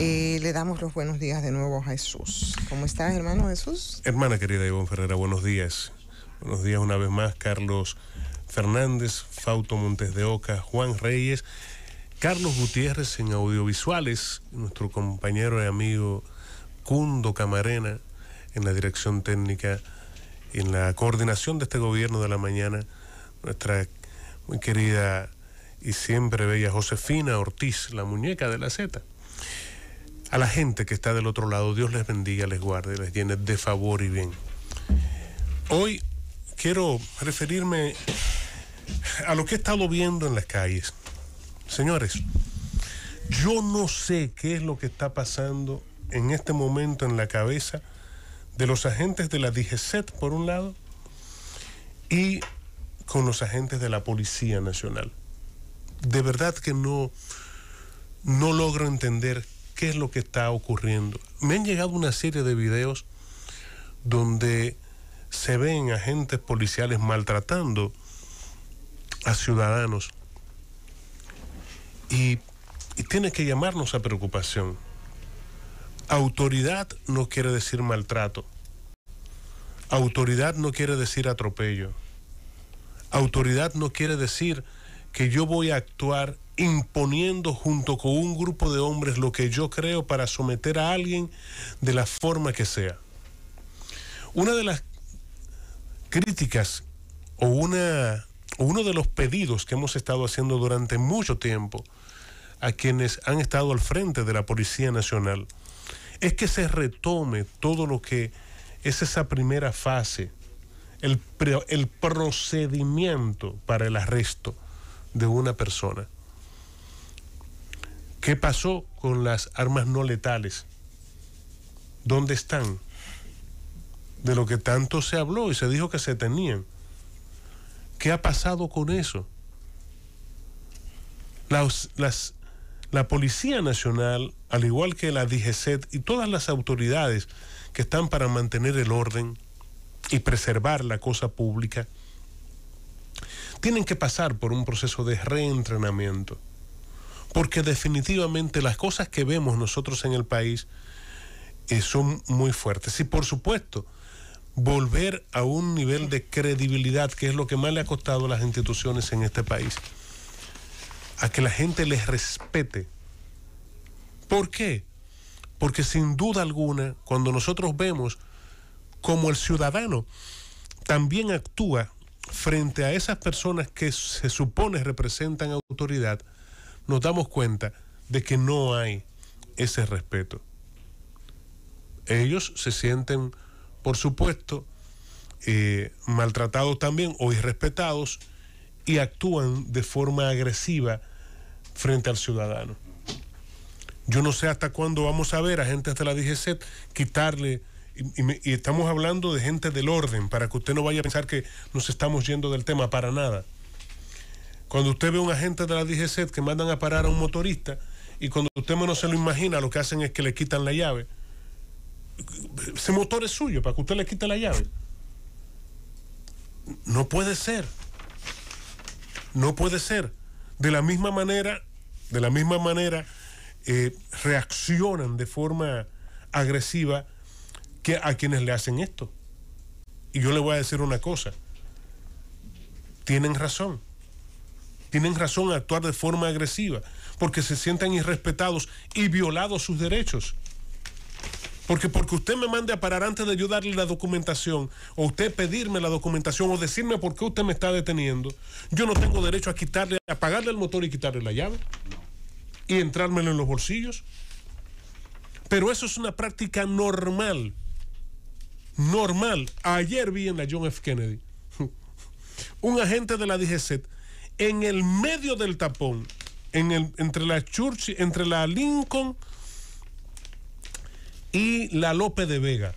Le damos los buenos días de nuevo a Jesús. ¿Cómo estás, hermano Jesús? Hermana querida Ivonne Ferreira, buenos días. Buenos días una vez más, Carlos Fernández, Fausto Montes de Oca, Juan Reyes, Carlos Gutiérrez en audiovisuales, nuestro compañero y amigo Cundo Camarena en la dirección técnica, en la coordinación de este gobierno de la mañana, nuestra muy querida y siempre bella Josefina Ortiz, la muñeca de la Z. A la gente que está del otro lado, Dios les bendiga, les guarde, les llene de favor y bien. Hoy quiero referirme a lo que he estado viendo en las calles. Señores, yo no sé qué es lo que está pasando en este momento en la cabeza de los agentes de la DGCET, por un lado, y con los agentes de la Policía Nacional. De verdad que no logro entender qué es lo que está ocurriendo. Me han llegado una serie de videos donde se ven agentes policiales maltratando a ciudadanos y tiene que llamarnos a preocupación. Autoridad no quiere decir maltrato. Autoridad no quiere decir atropello. Autoridad no quiere decir que yo voy a actuar imponiendo junto con un grupo de hombres lo que yo creo para someter a alguien de la forma que sea. Una de las críticas o uno de los pedidos que hemos estado haciendo durante mucho tiempo a quienes han estado al frente de la Policía Nacional es que se retome todo lo que es esa primera fase, el procedimiento para el arresto de una persona. ¿Qué pasó con las armas no letales? ¿Dónde están? De lo que tanto se habló y se dijo que se tenían. ¿Qué ha pasado con eso? La Policía Nacional, al igual que la DGCET y todas las autoridades que están para mantener el orden y preservar la cosa pública, tienen que pasar por un proceso de reentrenamiento, porque definitivamente las cosas que vemos nosotros en el país son muy fuertes. Y por supuesto, volver a un nivel de credibilidad, que es lo que más le ha costado a las instituciones en este país, a que la gente les respete. ¿Por qué? Porque sin duda alguna, cuando nosotros vemos cómo el ciudadano también actúa frente a esas personas que se supone representan autoridad, nos damos cuenta de que no hay ese respeto. Ellos se sienten, por supuesto, maltratados también o irrespetados y actúan de forma agresiva frente al ciudadano. Yo no sé hasta cuándo vamos a ver agentes de la DGCET quitarle... Y estamos hablando de gente del orden, para que usted no vaya a pensar que nos estamos yendo del tema, para nada. Cuando usted ve a un agente de la DGCET que mandan a parar a un motorista y cuando usted menos se lo imagina, lo que hacen es que le quitan la llave. Ese motor es suyo, para que usted le quite la llave. No puede ser. No puede ser. De la misma manera reaccionan de forma agresiva que a quienes le hacen esto. Y yo le voy a decir una cosa: tienen razón. Tienen razón a actuar de forma agresiva, porque se sientan irrespetados y violados sus derechos. Porque usted me mande a parar antes de yo darle la documentación, o usted pedirme la documentación, o decirme por qué usted me está deteniendo, yo no tengo derecho a quitarle, a apagarle el motor y quitarle la llave y entrármelo en los bolsillos. Pero eso es una práctica normal. Normal. Ayer vi en la John F. Kennedy un agente de la DGZ en el medio del tapón, entre la Church, entre la Lincoln y la López de Vega,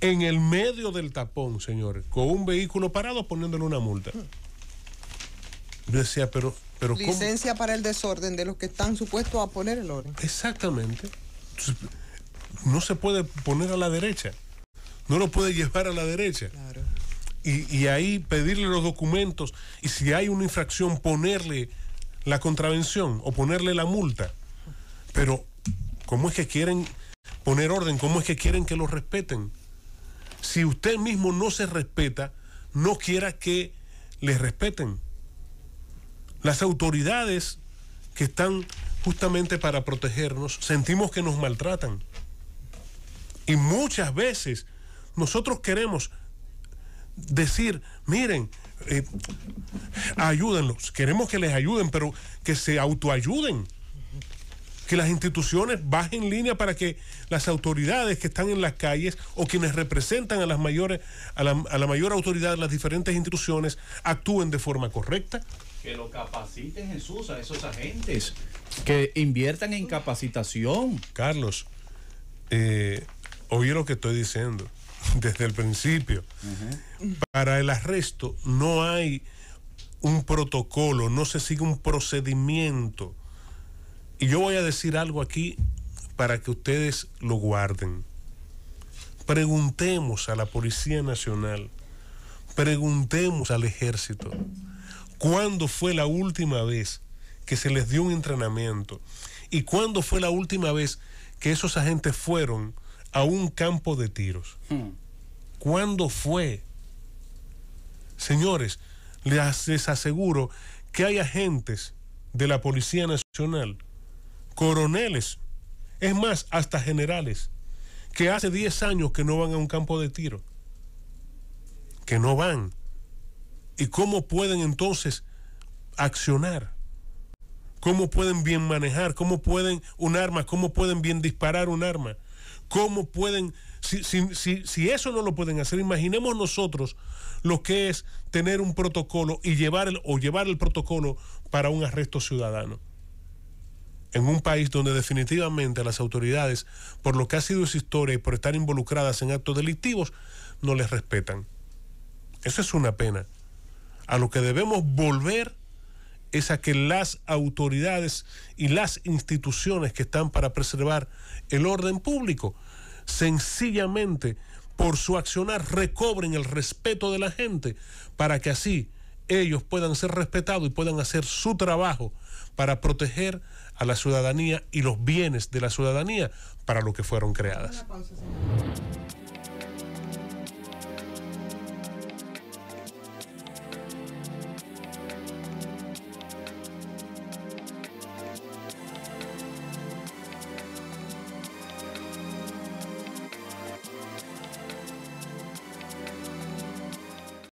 en el medio del tapón, señores, con un vehículo parado, poniéndole una multa. Yo decía, pero licencia, ¿cómo? Para el desorden de los que están supuestos a poner el orden. Exactamente. No se puede poner a la derecha. No lo puede llevar a la derecha. Claro. Y ahí pedirle los documentos, y si hay una infracción, ponerle la contravención o ponerle la multa. Pero ¿Cómo es que quieren poner orden? ¿Cómo es que quieren que los respeten? Si usted mismo no se respeta, no quiera que les respeten. Las autoridades que están justamente para protegernos, sentimos que nos maltratan. Y muchas veces nosotros queremos decir, miren, ayúdenlos, queremos que les ayuden, pero que se autoayuden, que las instituciones bajen línea para que las autoridades que están en las calles o quienes representan a las mayores, a la mayor autoridad de las diferentes instituciones actúen de forma correcta. Que lo capaciten, Jesús, a esos agentes, que inviertan en capacitación. Carlos, oye lo que estoy diciendo desde el principio. Uh-huh. Para el arresto no hay un protocolo, no se sigue un procedimiento. Y yo voy a decir algo aquí para que ustedes lo guarden. Preguntemos a la Policía Nacional, preguntemos al Ejército, ¿cuándo fue la última vez que se les dio un entrenamiento? ¿Y cuándo fue la última vez que esos agentes fueron a un campo de tiros? ¿Cuándo fue? Señores, les aseguro que hay agentes de la Policía Nacional, coroneles, es más, hasta generales, que hace 10 años que no van a un campo de tiro. Que no van. ¿Y cómo pueden entonces accionar? ¿Cómo pueden bien manejar? ¿Cómo pueden un arma? ¿Cómo pueden bien disparar un arma? ¿Cómo pueden? Si eso no lo pueden hacer, imaginemos nosotros lo que es tener un protocolo y llevar el protocolo para un arresto ciudadano. En un país donde definitivamente las autoridades, por lo que ha sido su historia y por estar involucradas en actos delictivos, no les respetan. Eso es una pena. A lo que debemos volver es a que las autoridades y las instituciones que están para preservar el orden público, sencillamente por su accionar recobren el respeto de la gente para que así ellos puedan ser respetados y puedan hacer su trabajo para proteger a la ciudadanía y los bienes de la ciudadanía para lo que fueron creadas.